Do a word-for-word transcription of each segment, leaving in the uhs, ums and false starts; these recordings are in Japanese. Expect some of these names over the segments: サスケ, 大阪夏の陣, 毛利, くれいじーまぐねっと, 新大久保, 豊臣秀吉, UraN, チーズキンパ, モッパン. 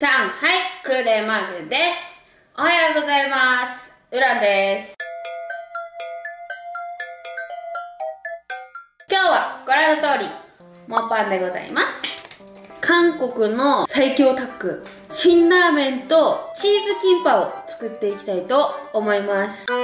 さん、はい、くれまるです。おはようございます。うらんです。今日はご覧の通り、モンパンでございます。韓国の最強タッグ、辛ラーメンとチーズキンパを作っていきたいと思います。辛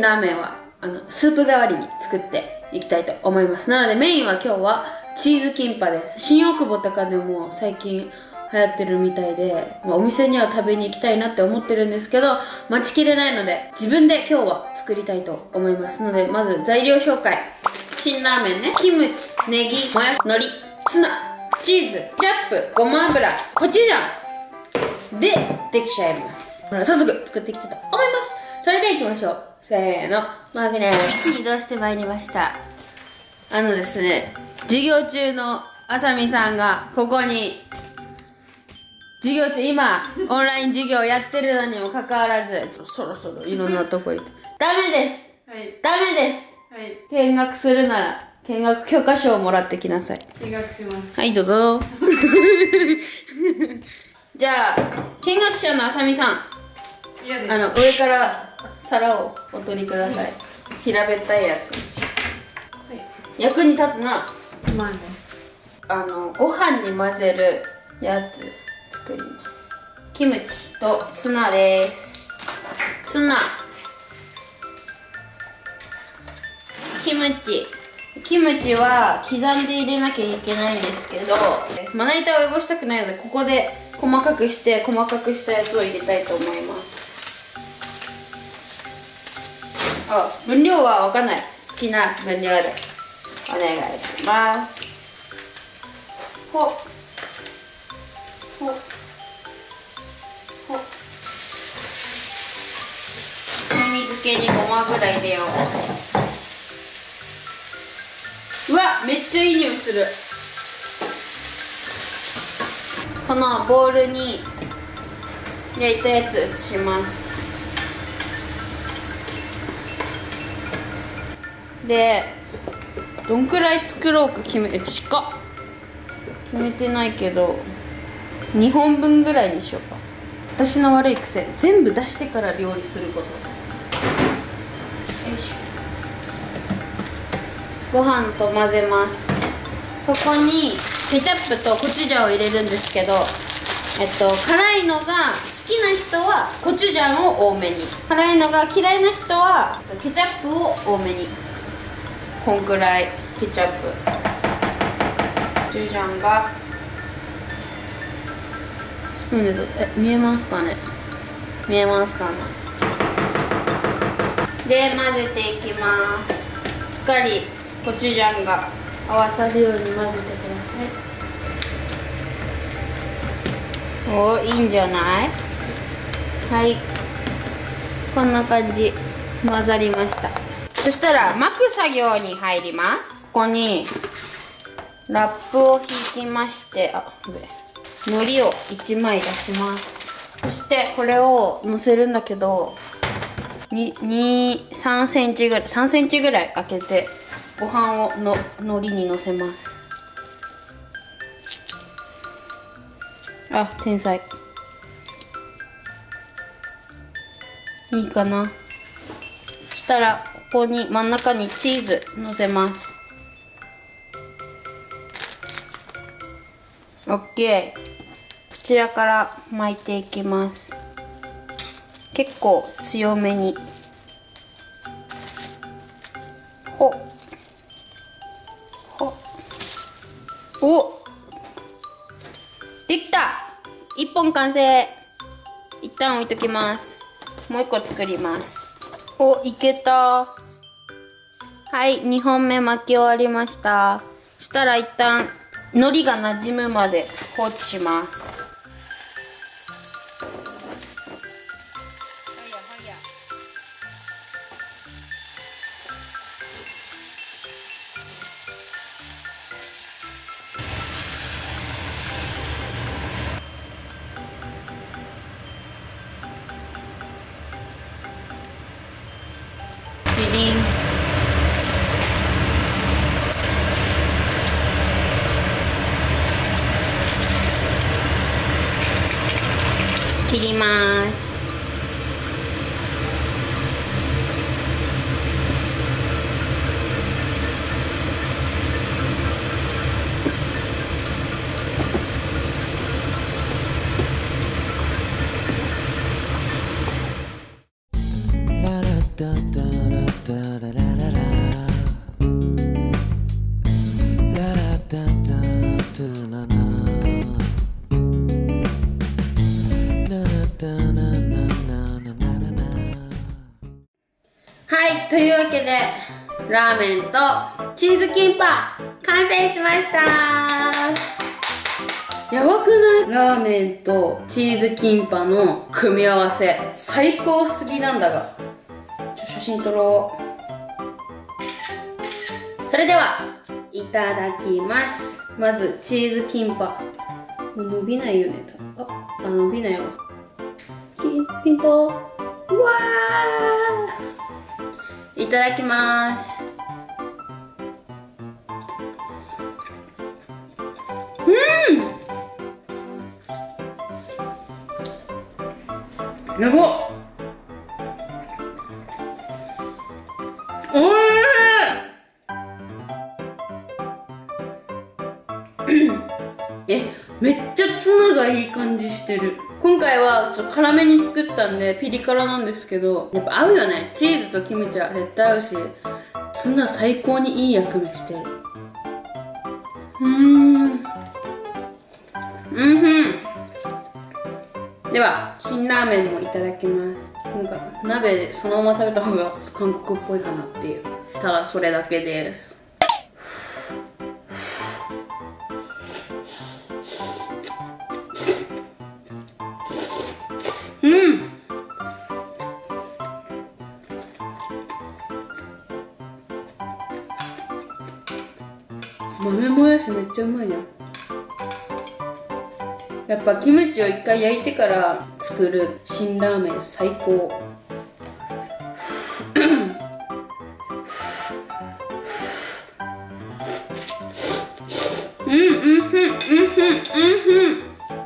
ラーメンはあのスープ代わりに作っていきたいと思います。なのでメインは今日はチーズキンパです。新大久保とかでも最近流行ってるみたいで、まあ、お店には食べに行きたいなって思ってるんですけど、待ちきれないので、自分で今日は作りたいと思います。ので、まず材料紹介。辛ラーメンね。キムチ、ネギ、もやし、海苔、ツナ、チーズ、ケチャップ、ごま油、コチュジャン。で、できちゃいます。早速作っていきたいと思います。それではいきましょう。せーの。マグネー。移動してまいりました。あのですね、授業中のあさみさんがここに授業中、今オンライン授業やってるのにもかかわらずそろそろいろんなとこ行ってダメです、はい、ダメです、はい、見学するなら見学許可証をもらってきなさい。見学します。はい、どうぞじゃあ見学者のあさみさん、あの上から皿をお取りください。平べったいやつ、はい、役に立つな。まあね、あのご飯に混ぜるやつ作ります。キムチとツナです。ツナ、キムチキムチは刻んで入れなきゃいけないんですけど、まな板を汚したくないのでここで細かくして、細かくしたやつを入れたいと思います。あ、分量は分かんない。好きな分量でお願いします。ほっほっほっ。風味付けにごま油入れよう。うわ、めっちゃいい匂いする。このボウルに焼いたやつ移します。でどんくらい作ろうか決め、ちか決めてないけどにほんぶんぐらいにしようか。私の悪い癖、全部出してから料理すること。よいしょ。ご飯と混ぜます。そこにケチャップとコチュジャンを入れるんですけど、えっと辛いのが好きな人はコチュジャンを多めに、辛いのが嫌いな人はケチャップを多めに。こんくらいケチャップ、コチュジャンがスプーンでと、え、見えますかね、見えますかね。で混ぜていきます。しっかりコチュジャンが合わさるように混ぜてください。おー、いいんじゃない。はい、こんな感じ混ざりました。そしたら巻く作業に入ります。ここにラップを引きまして、あ、海苔をいちまい出します。そしてこれをのせるんだけど、に、さんセンチぐらい、さんセンチぐらい開けてご飯をの海苔にのせます。あ、天才。いいかな。そしたらここに真ん中にチーズのせます。 OK。 こちらから巻いていきます。結構強めに。ほっほっ。お、できた。いっぽん完成。一旦置いときます。もういっこ作ります。お、いけた。はい、にほんめ巻き終わりました。そしたら一旦海苔がなじむまで放置します。切ります。はい、というわけでラーメンとチーズキンパ完成しました。やばくない？ラーメンとチーズキンパの組み合わせ最高すぎなんだが、ちょ写真撮ろう。それではいただきます。まずチーズキンパ、伸びないよね。ああ、伸びないわ。キンピンと、うわー、いただきます。うん、やばっ、おいしい。え、めっちゃツナがいい感じしてる。今回はちょっと辛めに作ったんでピリ辛なんですけど、やっぱ合うよね。チーズとキムチは絶対合うし、ツナ最高にいい役目してる。うーん、うんふん。では辛ラーメンもいただきます。なんか鍋でそのまま食べた方が韓国っぽいかなっていう、ただそれだけです。豆もやしめっちゃうまいじゃん。やっぱキムチを一回焼いてから作る辛ラーメン最高。うんうんうんうんうんうん。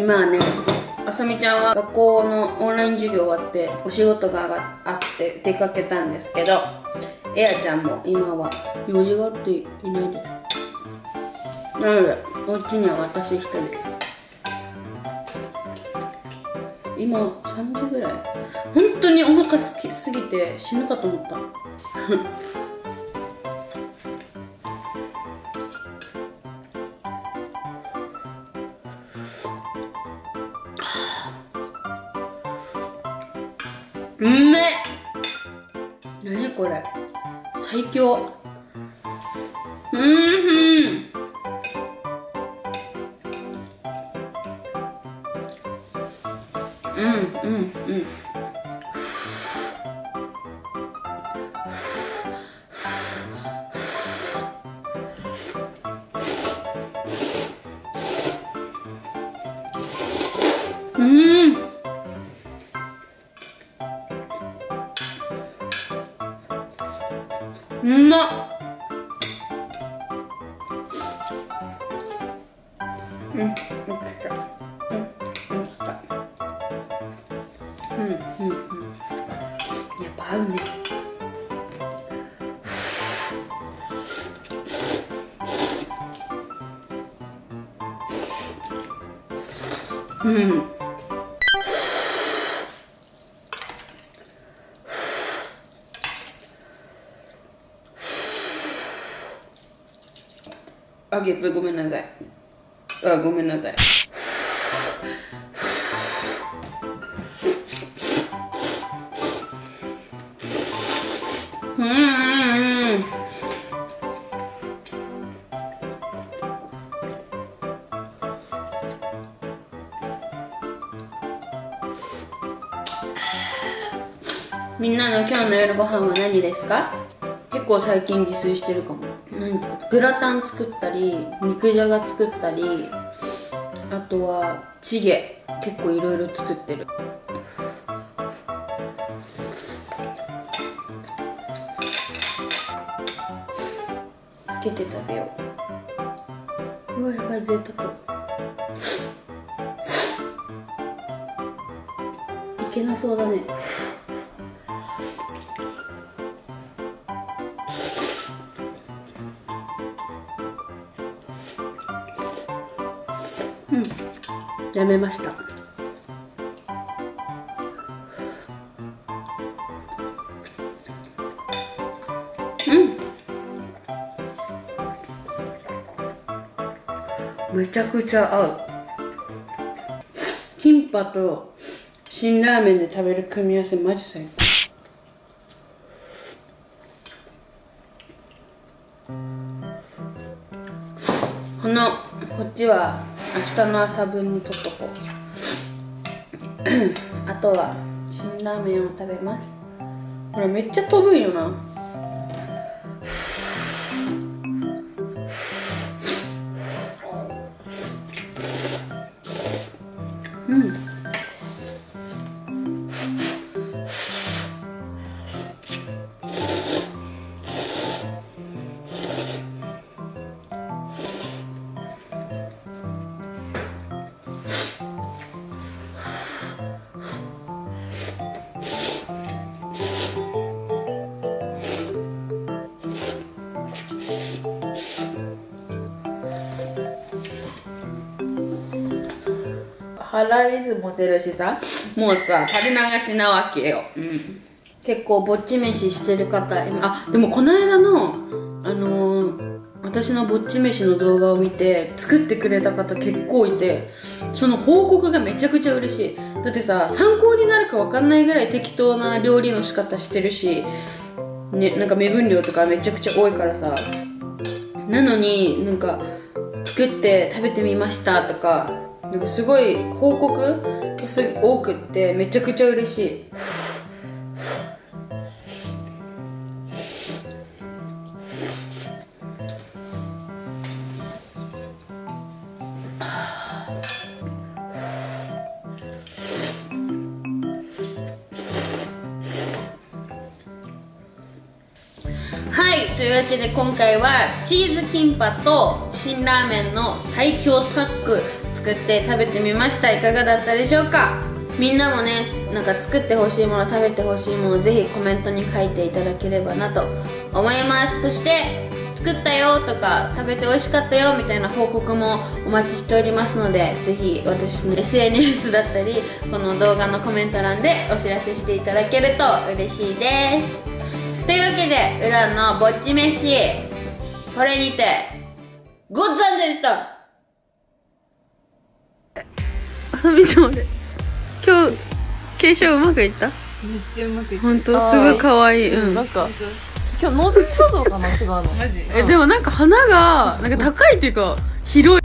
今はね、あさみちゃんは学校のオンライン授業終わってお仕事があって出かけたんですけど、エアちゃんも今は用事があっていないです。なのでお家には私一人。今さんじぐらい。本当にお腹すきすぎて死ぬかと思った。うめっ。何これ？最強。うーん。うんうんうん、うん、うまっ、うん、おいしい。うんうんうん、やっぱ合うね。うん、あ、ゲップ、ごめんなさい。あ、ごめんなさい。うんうんうん、みんなの今日の夜ご飯は何ですか？結構最近自炊してるかも。何作った？グラタン作ったり、肉じゃが作ったり、あとはチゲ、結構いろいろ作ってる。つけて食べよう。うわ、やばい、贅沢。けなそうだね。うん、やめました。うん、めちゃくちゃ合う。キンパと辛ラーメンで食べる組み合わせマジ最高。このこっちは明日の朝分に取っとこうあとは辛ラーメンを食べます。これめっちゃ飛ぶんよな。腹水も出るしさ、もうさ垂れ流しなわけよ、うん、結構ぼっち飯してる方、あ、でもこの間のあのー、私のぼっち飯の動画を見て作ってくれた方結構いて、その報告がめちゃくちゃ嬉しい。だってさ、参考になるかわかんないぐらい適当な料理の仕方してるし、ね、なんか目分量とかめちゃくちゃ多いからさ、なのになんか作って食べてみましたとか、なんかすごい報告多くってめちゃくちゃ嬉しい。はい、というわけで今回はチーズキンパと辛ラーメンの最強タッグ作って食べてみました。いかがだったでしょうか。みんなもね、なんか作ってほしいもの、食べてほしいもの、ぜひコメントに書いていただければなと思います。そして作ったよとか食べて美味しかったよみたいな報告もお待ちしておりますので、ぜひ私の エスエヌエス だったりこの動画のコメント欄でお知らせしていただけると嬉しいです。というわけで裏のぼっち飯、これにてごっつぁんでした。びしょで今日継承うまくいった。めっちゃうまくいった。本当すごい可愛い。うん、なんか今日ノーズキャドウかな、違うの。え、でもなんか花がなんか高いっていうか広い。